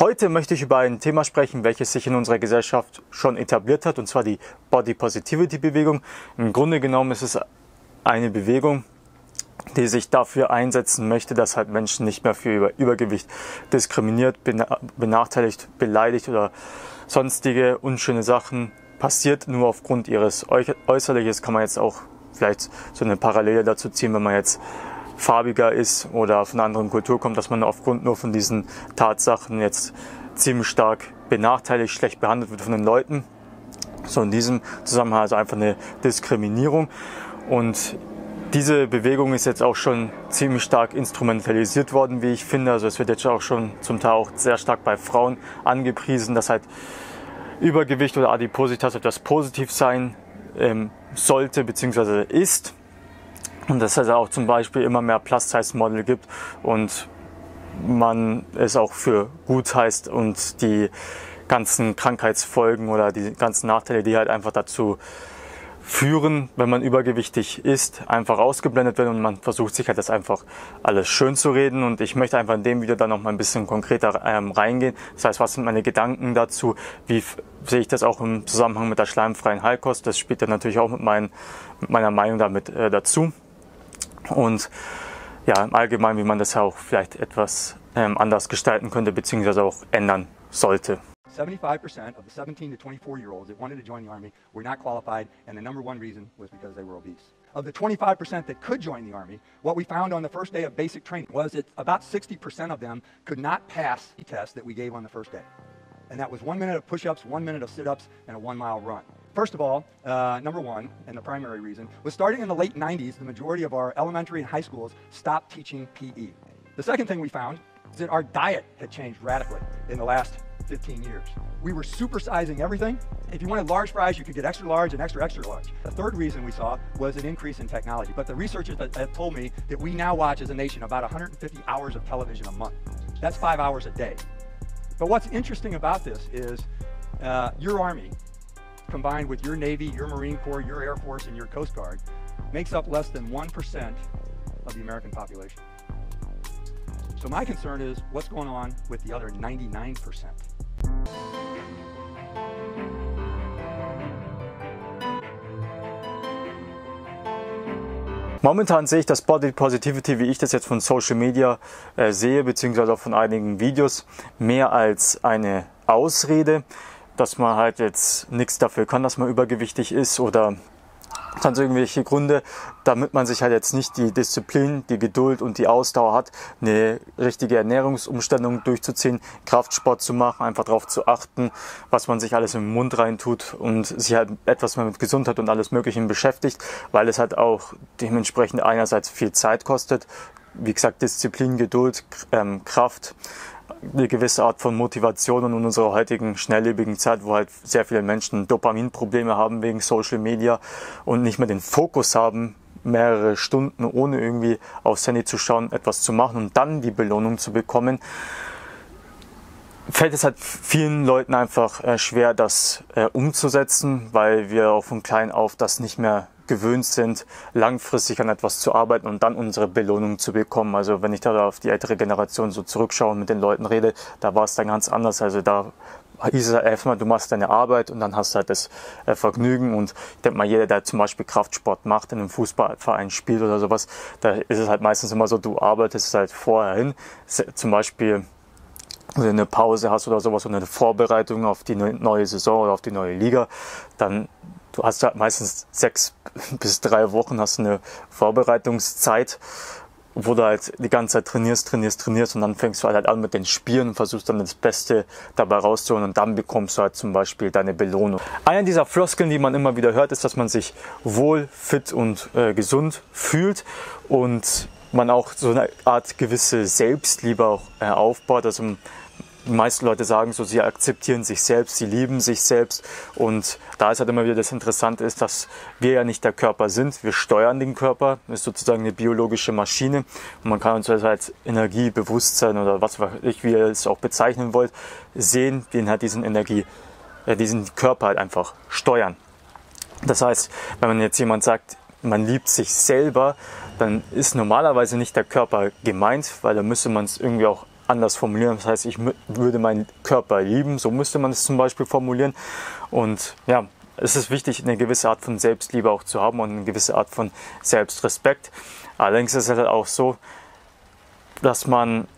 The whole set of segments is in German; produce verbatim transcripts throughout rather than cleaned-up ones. Heute möchte ich über ein Thema sprechen, welches sich in unserer Gesellschaft schon etabliert hat, und zwar die Body Positivity Bewegung. Im Grunde genommen ist es eine Bewegung, die sich dafür einsetzen möchte, dass halt Menschen nicht mehr für Übergewicht diskriminiert, benachteiligt, beleidigt oder sonstige unschöne Sachen passiert, nur aufgrund ihres Äußerliches. Kann man jetzt auch vielleicht so eine Parallele dazu ziehen, wenn man jetzt farbiger ist oder von einer anderen Kultur kommt, dass man aufgrund nur von diesen Tatsachen jetzt ziemlich stark benachteiligt, schlecht behandelt wird von den Leuten. So in diesem Zusammenhang also einfach eine Diskriminierung. Und diese Bewegung ist jetzt auch schon ziemlich stark instrumentalisiert worden, wie ich finde. Also es wird jetzt auch schon zum Teil auch sehr stark bei Frauen angepriesen, dass halt Übergewicht oder Adipositas etwas positiv sein ähm, sollte bzw. ist. Und dass es auch zum Beispiel immer mehr Plus-Size-Model gibt und man es auch für gut heißt und die ganzen Krankheitsfolgen oder die ganzen Nachteile, die halt einfach dazu führen, wenn man übergewichtig ist, einfach ausgeblendet werden und man versucht sich halt das einfach alles schön zu reden. Und ich möchte einfach in dem Video dann noch mal ein bisschen konkreter ähm, reingehen. Das heißt, was sind meine Gedanken dazu? Wie sehe ich das auch im Zusammenhang mit der schleimfreien Heilkost? Das spielt dann natürlich auch mit, mein, mit meiner Meinung damit äh, dazu. Und ja, im Allgemeinen, wie man das ja auch vielleicht etwas ähm, anders gestalten könnte, beziehungsweise auch ändern sollte. seventy-five percent of the seventeen to twenty-four year olds that wanted to join the Army were not qualified, and the number one reason was because they were obese. Of the twenty-five percent that could join the Army, what we found on the first day of basic training was that about sixty percent of them could not pass the test that we gave on the first day. And that was one minute of push-ups, one minute of sit-ups, and a one-mile run. First of all, uh, number one, and the primary reason, was starting in the late nineties, the majority of our elementary and high schools stopped teaching P E. The second thing we found is that our diet had changed radically in the last fifteen years. We were supersizing everything. If you wanted large fries, you could get extra large and extra extra large. The third reason we saw was an increase in technology. But the researchers have told me that we now watch as a nation about one hundred fifty hours of television a month. That's five hours a day. But what's interesting about this is uh, your Army, combined with your Navy, your Marine Corps, your Air Force, and your Coast Guard, makes up less than one percent of the American population. So my concern is what's going on with the other ninety-nine percent. Momentan sehe ich das Body Positivity, wie ich das jetzt von Social Media äh, sehe, beziehungsweise auch von einigen Videos, mehr als eine Ausrede, dass man halt jetzt nichts dafür kann, dass man übergewichtig ist oder sonst irgendwelche Gründe, damit man sich halt jetzt nicht die Disziplin, die Geduld und die Ausdauer hat, eine richtige Ernährungsumstellung durchzuziehen, Kraftsport zu machen, einfach darauf zu achten, was man sich alles in den Mund reintut und sich halt etwas mehr mit Gesundheit und alles Möglichen beschäftigt, weil es halt auch dementsprechend einerseits viel Zeit kostet, wie gesagt Disziplin, Geduld, Kraft, eine gewisse Art von Motivation, und in unserer heutigen schnelllebigen Zeit, wo halt sehr viele Menschen Dopaminprobleme haben wegen Social Media und nicht mehr den Fokus haben, mehrere Stunden ohne irgendwie aufs Handy zu schauen, etwas zu machen und dann die Belohnung zu bekommen, fällt es halt vielen Leuten einfach äh, schwer, das äh, umzusetzen, weil wir auch von klein auf das nicht mehr gewöhnt sind, langfristig an etwas zu arbeiten und dann unsere Belohnung zu bekommen. Also wenn ich da auf die ältere Generation so zurückschaue und mit den Leuten rede, da war es dann ganz anders. Also da hieß es erstmal, du machst deine Arbeit und dann hast du halt das Vergnügen. Und ich denke mal, jeder, der zum Beispiel Kraftsport macht, in einem Fußballverein spielt oder sowas, da ist es halt meistens immer so, du arbeitest halt vorher hin, zum Beispiel wenn du eine Pause hast oder sowas und eine Vorbereitung auf die neue Saison oder auf die neue Liga, dann du hast halt meistens sechs bis drei Wochen hast eine Vorbereitungszeit, wo du halt die ganze Zeit trainierst, trainierst, trainierst und dann fängst du halt an mit den Spielen und versuchst dann das Beste dabei rauszuholen und dann bekommst du halt zum Beispiel deine Belohnung. Einer dieser Floskeln, die man immer wieder hört, ist, dass man sich wohl, fit und äh, gesund fühlt und man auch so eine Art gewisse Selbstliebe auch äh, aufbaut. Also die meisten Leute sagen so, sie akzeptieren sich selbst, sie lieben sich selbst, und da ist halt immer wieder das Interessante ist, dass wir ja nicht der Körper sind, wir steuern den Körper, das ist sozusagen eine biologische Maschine und man kann uns also als Energie, Bewusstsein oder was weiß ich, wie ihr es auch bezeichnen wollt, sehen, den halt diesen Energie, äh, diesen Körper halt einfach steuern. Das heißt, wenn man jetzt jemand sagt, man liebt sich selber, dann ist normalerweise nicht der Körper gemeint, weil da müsste man es irgendwie auch anders formulieren. Das heißt, ich würde meinen Körper lieben, so müsste man es zum Beispiel formulieren. Und ja, es ist wichtig, eine gewisse Art von Selbstliebe auch zu haben und eine gewisse Art von Selbstrespekt. Allerdings ist es halt auch so, dass man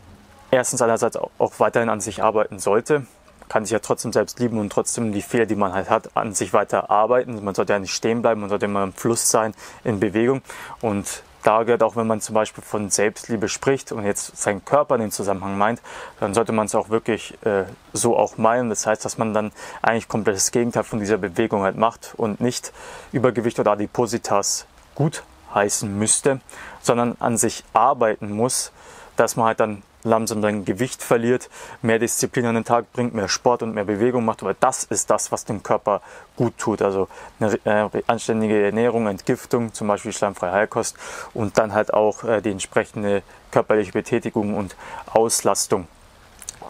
erstens einerseits auch weiterhin an sich arbeiten sollte. Kann sich ja trotzdem selbst lieben und trotzdem die Fehler, die man halt hat, an sich weiter arbeiten. Man sollte ja nicht stehen bleiben, man sollte immer im Fluss sein, in Bewegung. Und da gehört auch, wenn man zum Beispiel von Selbstliebe spricht und jetzt seinen Körper in den Zusammenhang meint, dann sollte man es auch wirklich äh, so auch meinen. Das heißt, dass man dann eigentlich komplett das Gegenteil von dieser Bewegung halt macht und nicht Übergewicht oder Adipositas gut heißen müsste, sondern an sich arbeiten muss, dass man halt dann langsam sein Gewicht verliert, mehr Disziplin an den Tag bringt, mehr Sport und mehr Bewegung macht, weil das ist das, was dem Körper gut tut. Also eine äh, anständige Ernährung, Entgiftung, zum Beispiel schleimfreie Heilkost und dann halt auch äh, die entsprechende körperliche Betätigung und Auslastung.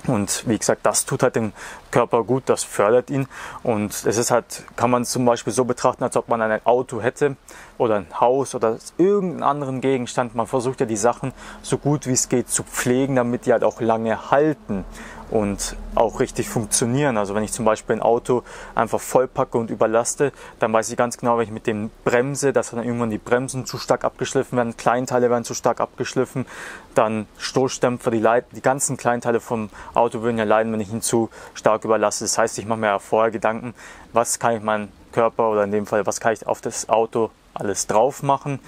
Und wie gesagt, das tut halt dem Körper gut, das fördert ihn. Und es ist halt, kann man zum Beispiel so betrachten, als ob man ein Auto hätte oder ein Haus oder irgendeinen anderen Gegenstand. Man versucht ja die Sachen so gut wie es geht zu pflegen, damit die halt auch lange halten und auch richtig funktionieren. Also wenn ich zum Beispiel ein Auto einfach vollpacke und überlaste, dann weiß ich ganz genau, wenn ich mit dem bremse, dass dann irgendwann die Bremsen zu stark abgeschliffen werden, Kleinteile werden zu stark abgeschliffen, dann Stoßdämpfer, die, die ganzen Kleinteile vom Auto würden ja leiden, wenn ich ihn zu stark überlasse. Das heißt, ich mache mir ja vorher Gedanken, was kann ich meinem Körper oder in dem Fall, was kann ich auf das Auto alles drauf machen,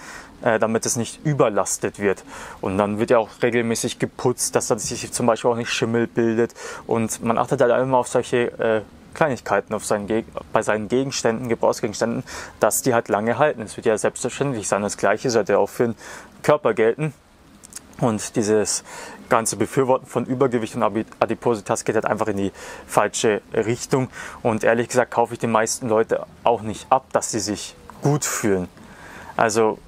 damit es nicht überlastet wird. Und dann wird ja auch regelmäßig geputzt, dass dann sich zum Beispiel auch nicht Schimmel bildet. Und man achtet halt immer auf solche äh, Kleinigkeiten auf seinen Geg bei seinen Gegenständen, Gebrauchsgegenständen, dass die halt lange halten. Es wird ja selbstverständlich sein. Das Gleiche sollte ja auch für den Körper gelten. Und dieses ganze Befürworten von Übergewicht und Adipositas geht halt einfach in die falsche Richtung. Und ehrlich gesagt kaufe ich den meisten Leuten auch nicht ab, dass sie sich gut fühlen. Also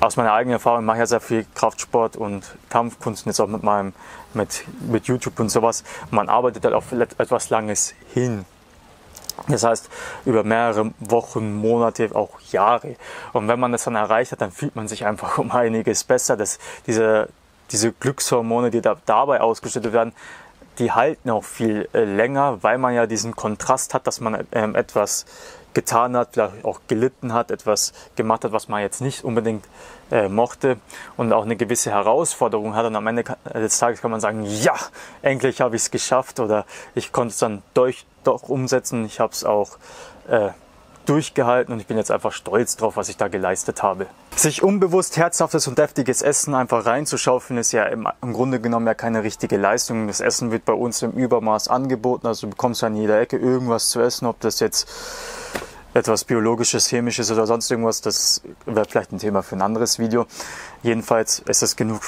aus meiner eigenen Erfahrung mache ich ja sehr viel Kraftsport und Kampfkunst und jetzt auch mit meinem mit, mit YouTube und sowas. Man arbeitet halt auf etwas Langes hin. Das heißt, über mehrere Wochen, Monate, auch Jahre. Und wenn man das dann erreicht hat, dann fühlt man sich einfach um einiges besser. Das, diese, diese Glückshormone, die da, dabei ausgeschüttet werden, die halten auch viel äh, länger, weil man ja diesen Kontrast hat, dass man ähm, etwas getan hat, vielleicht auch gelitten hat, etwas gemacht hat, was man jetzt nicht unbedingt äh, mochte und auch eine gewisse Herausforderung hat. Und am Ende des Tages kann man sagen, ja, endlich habe ich es geschafft oder ich konnte es dann durch, doch umsetzen. Ich habe es auch äh, durchgehalten und ich bin jetzt einfach stolz drauf, was ich da geleistet habe. Sich unbewusst herzhaftes und deftiges Essen einfach reinzuschaufeln, ist ja im, im Grunde genommen ja keine richtige Leistung. Das Essen wird bei uns im Übermaß angeboten, also du bekommst an jeder Ecke irgendwas zu essen, ob das jetzt etwas Biologisches, Chemisches oder sonst irgendwas, das wäre vielleicht ein Thema für ein anderes Video. Jedenfalls ist es genug,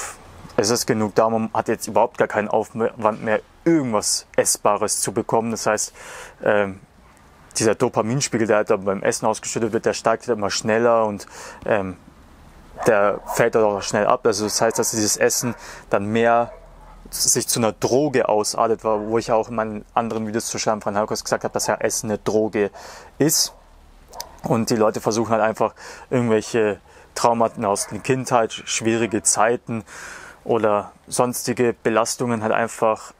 es ist genug da, man hat jetzt überhaupt gar keinen Aufwand mehr, irgendwas Essbares zu bekommen. Das heißt, äh, dieser Dopaminspiegel, der halt beim Essen ausgeschüttet wird, der steigt halt immer schneller und ähm, der fällt halt auch schnell ab. Also das heißt, dass dieses Essen dann mehr sich zu einer Droge ausartet, wo ich ja auch in meinen anderen Videos zu schleimfreien Heilkost gesagt habe, dass ja Essen eine Droge ist. Und die Leute versuchen halt einfach irgendwelche Traumata aus der Kindheit, schwierige Zeiten oder sonstige Belastungen halt einfach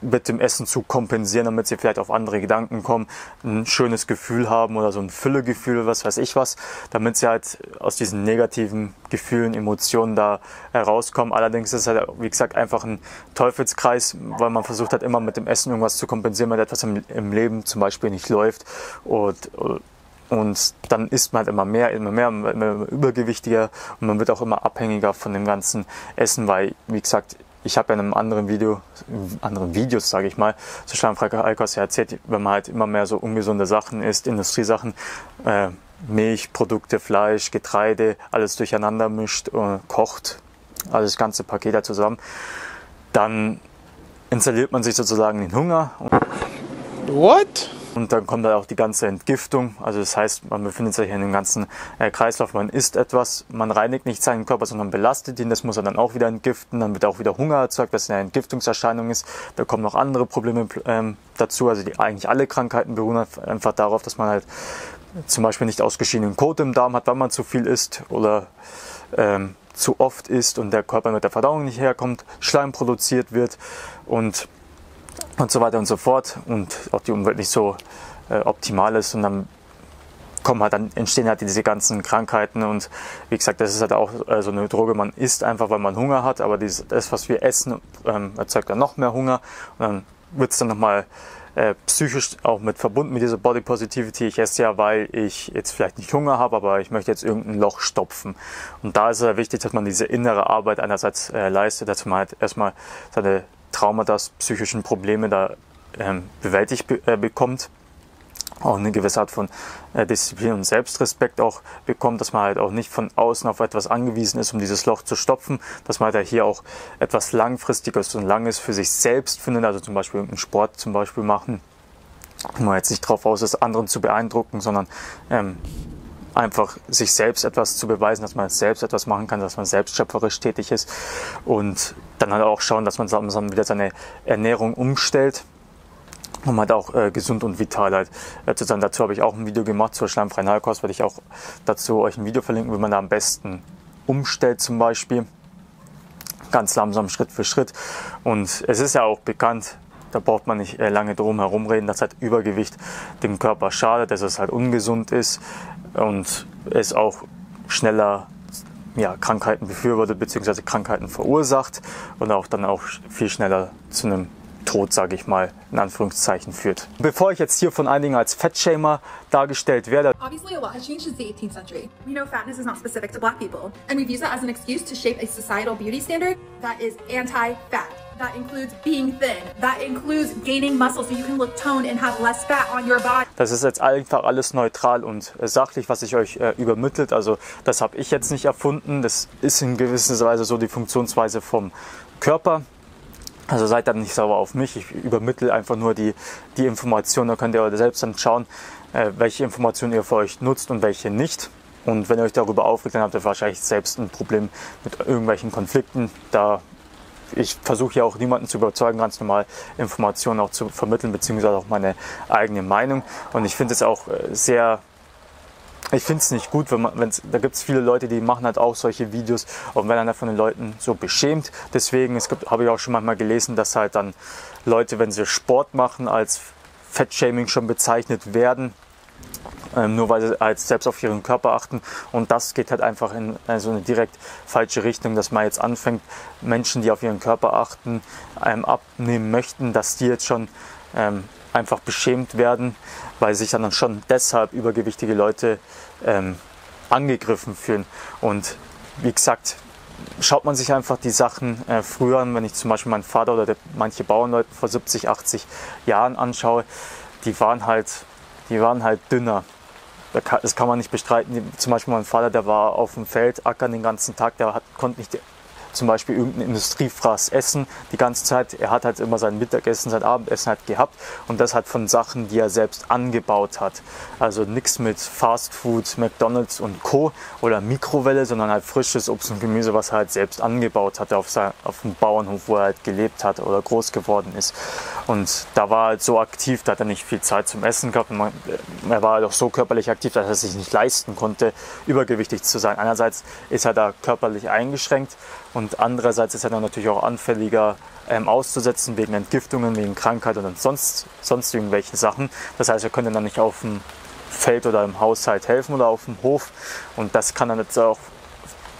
mit dem Essen zu kompensieren, damit sie vielleicht auf andere Gedanken kommen, ein schönes Gefühl haben oder so ein Füllegefühl, was weiß ich was, damit sie halt aus diesen negativen Gefühlen, Emotionen da herauskommen. Allerdings ist es halt, wie gesagt, einfach ein Teufelskreis, weil man versucht hat, immer mit dem Essen irgendwas zu kompensieren, wenn etwas im, im Leben zum Beispiel nicht läuft und Und dann isst man halt immer mehr, immer mehr, immer übergewichtiger und man wird auch immer abhängiger von dem ganzen Essen, weil, wie gesagt, ich habe ja in einem anderen Video, in anderen Videos, sage ich mal, zu schleimfreie Heilkost ja erzählt, wenn man halt immer mehr so ungesunde Sachen isst, Industriesachen, äh, Milch, Produkte, Fleisch, Getreide, alles durcheinander mischt, äh, kocht, also das ganze Paket da zusammen, dann installiert man sich sozusagen den Hunger. What? Und dann kommt halt auch die ganze Entgiftung, also das heißt, man befindet sich in dem ganzen äh, Kreislauf, man isst etwas, man reinigt nicht seinen Körper, sondern belastet ihn, das muss er dann auch wieder entgiften, dann wird auch wieder Hunger erzeugt, was eine Entgiftungserscheinung ist, da kommen noch andere Probleme ähm, dazu, also die, eigentlich alle Krankheiten beruhen einfach darauf, dass man halt zum Beispiel nicht ausgeschiedenen Kot im Darm hat, weil man zu viel isst oder ähm, zu oft isst und der Körper mit der Verdauung nicht herkommt, Schleim produziert wird und, und so weiter und so fort und auch die Umwelt nicht so äh, optimal ist und dann kommen halt, dann entstehen halt diese ganzen Krankheiten und wie gesagt, das ist halt auch äh, so eine Droge, man isst einfach, weil man Hunger hat, aber dieses, das, was wir essen, ähm, erzeugt dann noch mehr Hunger und dann wird es dann nochmal äh, psychisch auch mit verbunden mit dieser Body Positivity. Ich esse ja, weil ich jetzt vielleicht nicht Hunger habe, aber ich möchte jetzt irgendein Loch stopfen. Und da ist es ja wichtig, dass man diese innere Arbeit einerseits äh, leistet, dass man halt erstmal seine Traumata, psychischen Probleme da ähm, bewältigt be äh, bekommt. Auch eine gewisse Art von äh, Disziplin und Selbstrespekt auch bekommt, dass man halt auch nicht von außen auf etwas angewiesen ist, um dieses Loch zu stopfen, dass man halt ja hier auch etwas Langfristiges und Langes für sich selbst findet, also zum Beispiel irgendeinen Sport zum Beispiel machen, wo man jetzt nicht drauf aus ist, anderen zu beeindrucken, sondern ähm, einfach sich selbst etwas zu beweisen, dass man selbst etwas machen kann, dass man selbst schöpferisch tätig ist und dann halt auch schauen, dass man langsam wieder seine Ernährung umstellt, um halt auch äh, gesund und vital halt äh, zu sein. Dazu habe ich auch ein Video gemacht zur schleimfreien Heilkost, werde ich auch dazu euch ein Video verlinken, wie man da am besten umstellt zum Beispiel. Ganz langsam, Schritt für Schritt. Und es ist ja auch bekannt, da braucht man nicht äh, lange drum herumreden, dass halt Übergewicht dem Körper schadet, dass es halt ungesund ist und es auch schneller ja, Krankheiten befürwortet bzw. Krankheiten verursacht und auch dann auch viel schneller zu einem Tod, sage ich mal, in Anführungszeichen führt. Bevor ich jetzt hier von einigen als Fettshamer dargestellt werde. Obviously a lot has changed since the eighteenth century. We know fatness is not specific to black people and we've used that as an excuse to shape a societal beauty standard that is anti-fat. That includes being thin. That includes gaining muscle so you can look toned and have less fat on your body. Das ist jetzt einfach alles neutral und sachlich, was ich euch äh, übermittelt. Also das habe ich jetzt nicht erfunden. Das ist in gewisser Weise so die Funktionsweise vom Körper. Also seid dann nicht sauer auf mich, ich übermittle einfach nur die, die Informationen, da könnt ihr selbst dann schauen, welche Informationen ihr für euch nutzt und welche nicht. Und wenn ihr euch darüber aufregt, dann habt ihr wahrscheinlich selbst ein Problem mit irgendwelchen Konflikten. Da ich versuche ja auch niemanden zu überzeugen, ganz normal Informationen auch zu vermitteln, beziehungsweise auch meine eigene Meinung. Und ich finde es auch sehr... Ich finde es nicht gut, wenn man, wenn's, da gibt es viele Leute, die machen halt auch solche Videos und werden dann von den Leuten so beschämt. Deswegen, es gibt, habe ich auch schon manchmal gelesen, dass halt dann Leute, wenn sie Sport machen, als Fettshaming schon bezeichnet werden, ähm, nur weil sie halt selbst auf ihren Körper achten. Und das geht halt einfach in so also eine direkt falsche Richtung, dass man jetzt anfängt, Menschen, die auf ihren Körper achten, einem abnehmen möchten, dass die jetzt schon... Ähm, einfach beschämt werden, weil sich dann schon deshalb übergewichtige Leute ähm, angegriffen fühlen. Und wie gesagt, schaut man sich einfach die Sachen äh, früher an, wenn ich zum Beispiel meinen Vater oder der, manche Bauernleute vor siebzig, achtzig Jahren anschaue, die waren halt, die waren halt dünner. Das kann man nicht bestreiten. Zum Beispiel mein Vater, der war auf dem Feld, ackern den ganzen Tag, der hat, konnte nicht... zum Beispiel irgendein Industriefraß essen die ganze Zeit. Er hat halt immer sein Mittagessen, sein Abendessen halt gehabt und das halt von Sachen, die er selbst angebaut hat. Also nichts mit Fastfood, McDonalds und Co. oder Mikrowelle, sondern halt frisches Obst und Gemüse, was er halt selbst angebaut hat auf, sein, auf dem Bauernhof, wo er halt gelebt hat oder groß geworden ist. Und da war er halt so aktiv, da hat er nicht viel Zeit zum Essen gehabt. Und man, er war halt auch so körperlich aktiv, dass er sich nicht leisten konnte, übergewichtig zu sein. Einerseits ist er da körperlich eingeschränkt und andererseits ist er dann natürlich auch anfälliger ähm, auszusetzen wegen Entgiftungen, wegen Krankheit und sonst, sonst irgendwelchen Sachen. Das heißt, er könnte dann nicht auf dem Feld oder im Haushalt helfen oder auf dem Hof. Und das kann dann jetzt auch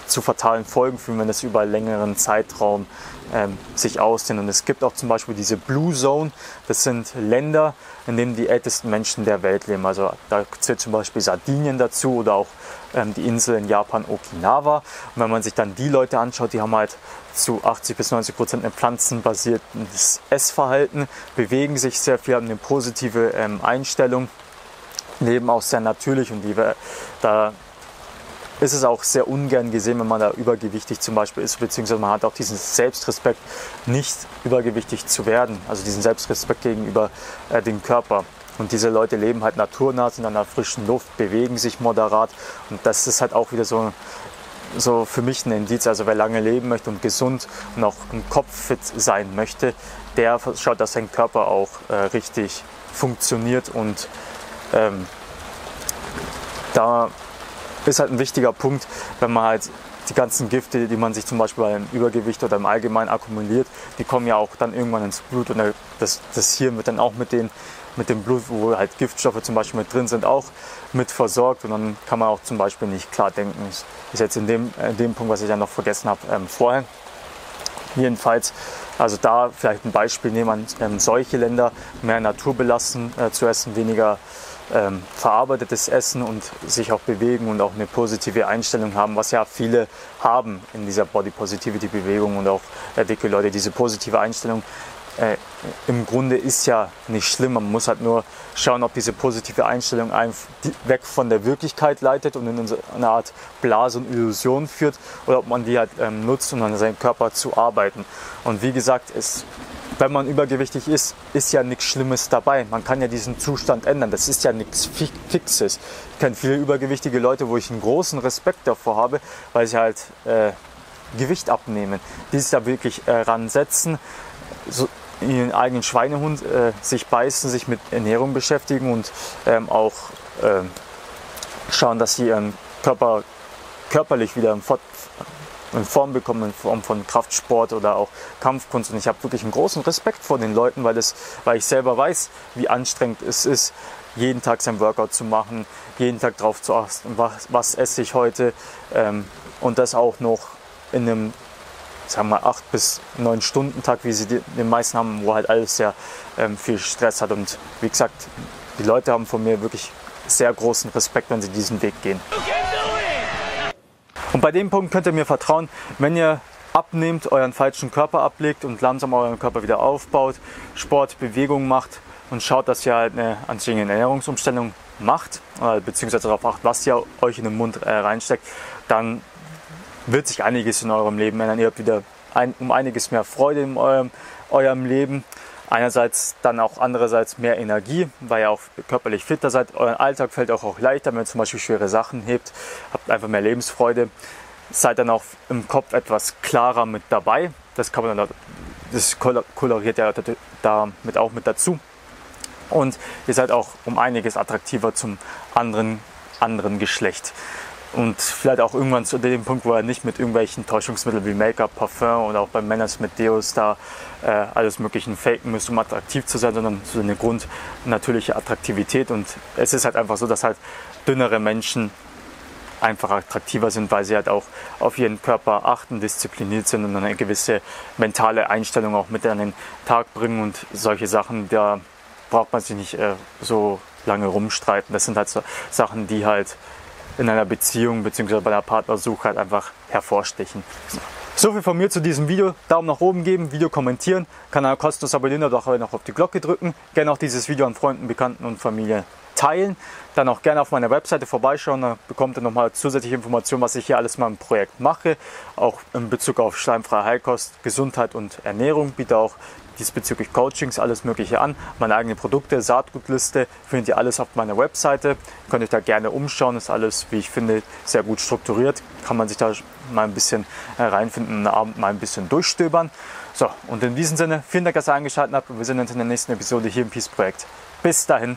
zu fatalen Folgen führen, wenn das über einen längeren Zeitraum ähm, sich ausdehnt. Und es gibt auch zum Beispiel diese Blue Zone. Das sind Länder, in denen die ältesten Menschen der Welt leben. Also da zählt zum Beispiel Sardinien dazu oder auch ähm, die Insel in Japan, Okinawa. Und wenn man sich dann die Leute anschaut, die haben halt zu achtzig bis neunzig Prozent ein pflanzenbasiertes Essverhalten, bewegen sich sehr viel, haben eine positive ähm, Einstellung, leben auch sehr natürlich und die da ist es auch sehr ungern gesehen, wenn man da übergewichtig zum Beispiel ist, beziehungsweise man hat auch diesen Selbstrespekt, nicht übergewichtig zu werden, also diesen Selbstrespekt gegenüber äh, dem Körper. Und diese Leute leben halt naturnah, sind an der frischen Luft, bewegen sich moderat und das ist halt auch wieder so, so für mich ein Indiz, also wer lange leben möchte und gesund und auch im Kopf fit sein möchte, der schaut, dass sein Körper auch äh, richtig funktioniert und ähm, da ist halt ein wichtiger Punkt, wenn man halt die ganzen Gifte, die man sich zum Beispiel beim Übergewicht oder im Allgemeinen akkumuliert, die kommen ja auch dann irgendwann ins Blut. Und das, das hier wird dann auch mit, den, mit dem Blut, wo halt Giftstoffe zum Beispiel mit drin sind, auch mit versorgt. Und dann kann man auch zum Beispiel nicht klar denken. Das ist jetzt in dem, in dem Punkt, was ich ja noch vergessen habe ähm, vorher. Jedenfalls, also da vielleicht ein Beispiel nehmen, ähm, solche Länder mehr naturbelassen äh, zu essen, weniger ähm, verarbeitetes Essen und sich auch bewegen und auch eine positive Einstellung haben, was ja viele haben in dieser Body Positivity Bewegung und auch äh, dicke Leute. Diese positive Einstellung äh, im Grunde ist ja nicht schlimm, man muss halt nur schauen, ob diese positive Einstellung einen weg von der Wirklichkeit leitet und in eine Art Blase und Illusion führt oder ob man die halt ähm, nutzt, um an seinem Körper zu arbeiten. Und wie gesagt, es, wenn man übergewichtig ist, ist ja nichts Schlimmes dabei. Man kann ja diesen Zustand ändern, das ist ja nichts Fi Fixes. Ich kenne viele übergewichtige Leute, wo ich einen großen Respekt davor habe, weil sie halt äh, Gewicht abnehmen, die sich da wirklich äh, ransetzen, so, ihren eigenen Schweinehund äh, sich beißen, sich mit Ernährung beschäftigen und ähm, auch ähm, schauen, dass sie ihren Körper körperlich wieder in, Fort in Form bekommen, in Form von Kraftsport oder auch Kampfkunst. Und ich habe wirklich einen großen Respekt vor den Leuten, weil, das, weil ich selber weiß, wie anstrengend es ist, jeden Tag sein Workout zu machen, jeden Tag drauf zu achten, was, was esse ich heute ähm, und das auch noch in einem sagen wir acht bis neun Stunden Tag, wie sie den meisten haben, wo halt alles sehr ähm, viel Stress hat. Und wie gesagt, die Leute haben von mir wirklich sehr großen Respekt, wenn sie diesen Weg gehen. Und bei dem Punkt könnt ihr mir vertrauen, wenn ihr abnehmt, euren falschen Körper ablegt und langsam euren Körper wieder aufbaut, Sport, Bewegung macht und schaut, dass ihr halt eine anständige Ernährungsumstellung macht, äh, beziehungsweise darauf achtet, was ihr euch in den Mund äh, reinsteckt, dann wird sich einiges in eurem Leben ändern. Ihr habt wieder ein, um einiges mehr Freude in eurem, eurem Leben. Einerseits dann auch andererseits mehr Energie, weil ihr auch körperlich fitter seid. Euer Alltag fällt auch, auch leichter, wenn ihr zum Beispiel schwere Sachen hebt. Habt einfach mehr Lebensfreude. Seid dann auch im Kopf etwas klarer mit dabei. Das kann man dann, das koloriert ja damit auch mit dazu. Und ihr seid auch um einiges attraktiver zum anderen, anderen Geschlecht. Und vielleicht auch irgendwann zu dem Punkt, wo er nicht mit irgendwelchen Täuschungsmitteln wie Make-up, Parfum oder auch bei Männern mit Deos da äh, alles Möglichen faken müsst, um attraktiv zu sein, sondern so eine grundnatürliche Attraktivität. Und es ist halt einfach so, dass halt dünnere Menschen einfach attraktiver sind, weil sie halt auch auf ihren Körper achten, diszipliniert sind und eine gewisse mentale Einstellung auch mit an den Tag bringen und solche Sachen, da braucht man sich nicht äh, so lange rumstreiten. Das sind halt so Sachen, die halt in einer Beziehung bzw. bei einer Partnersuche halt einfach hervorstechen. So viel von mir zu diesem Video. Daumen nach oben geben, Video kommentieren, Kanal kostenlos abonnieren oder auch noch auf die Glocke drücken. Gerne auch dieses Video an Freunden, Bekannten und Familie teilen. Dann auch gerne auf meiner Webseite vorbeischauen, da bekommt ihr nochmal zusätzliche Informationen, was ich hier alles mal im Projekt mache. Auch in Bezug auf schleimfreie Heilkost, Gesundheit und Ernährung. Biete auch diesbezüglich Coachings, alles Mögliche an. Meine eigenen Produkte, Saatgutliste, findet ihr alles auf meiner Webseite. Könnt euch da gerne umschauen. Ist alles, wie ich finde, sehr gut strukturiert. Kann man sich da mal ein bisschen reinfinden und Abend mal ein bisschen durchstöbern. So, und in diesem Sinne, vielen Dank, dass ihr eingeschaltet habt und wir sehen uns in der nächsten Episode hier im Peace-Projekt. Bis dahin.